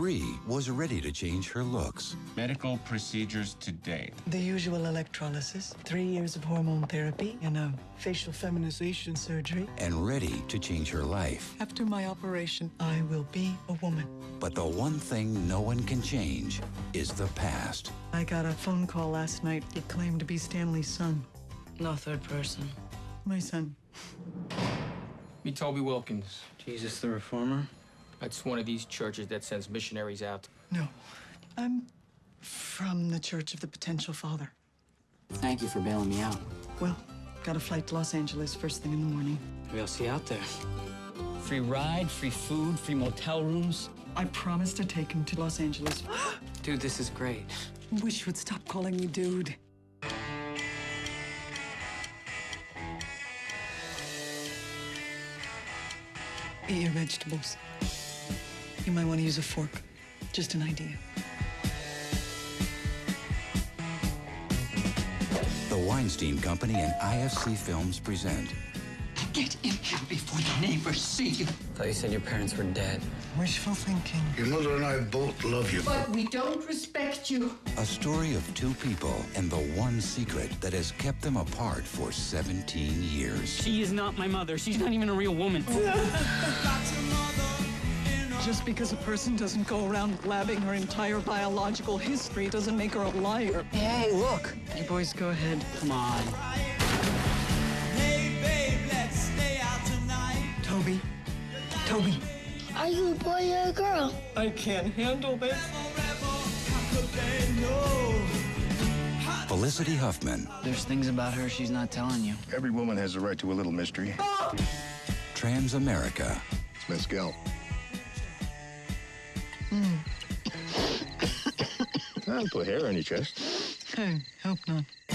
Bree was ready to change her looks. Medical procedures to date. The usual electrolysis, 3 years of hormone therapy, and a facial feminization surgery. And ready to change her life. After my operation, I will be a woman. But the one thing no one can change is the past. I got a phone call last night. It claimed to be Stanley's son. No third person. My son. Me, Toby Wilkins. Jesus the Reformer? That's one of these churches that sends missionaries out. No, I'm from the Church of the Potential Father. Thank you for bailing me out. Well, got a flight to Los Angeles first thing in the morning. Maybe I'll see you out there. Free ride, free food, free motel rooms. I promised to take him to Los Angeles. Dude, this is great. I wish you would stop calling me dude. Eat your vegetables. You might want to use a fork. Just an idea. The Weinstein Company and IFC Films present. Get in here before the neighbors see you. I thought you said your parents were dead. Wishful thinking. Your mother and I both love you. But we don't respect you. A story of two people and the one secret that has kept them apart for 17 years. She is not my mother. She's not even a real woman. Just because a person doesn't go around blabbing her entire biological history doesn't make her a liar. Hey, look. You boys go ahead. Come on. Toby. Are you a boy or a girl? I can't handle this. Felicity Huffman. There's things about her she's not telling you. Every woman has a right to a little mystery. Oh! Transamerica. It's mezcal. I'll put hair on your chest. Hey, hope not.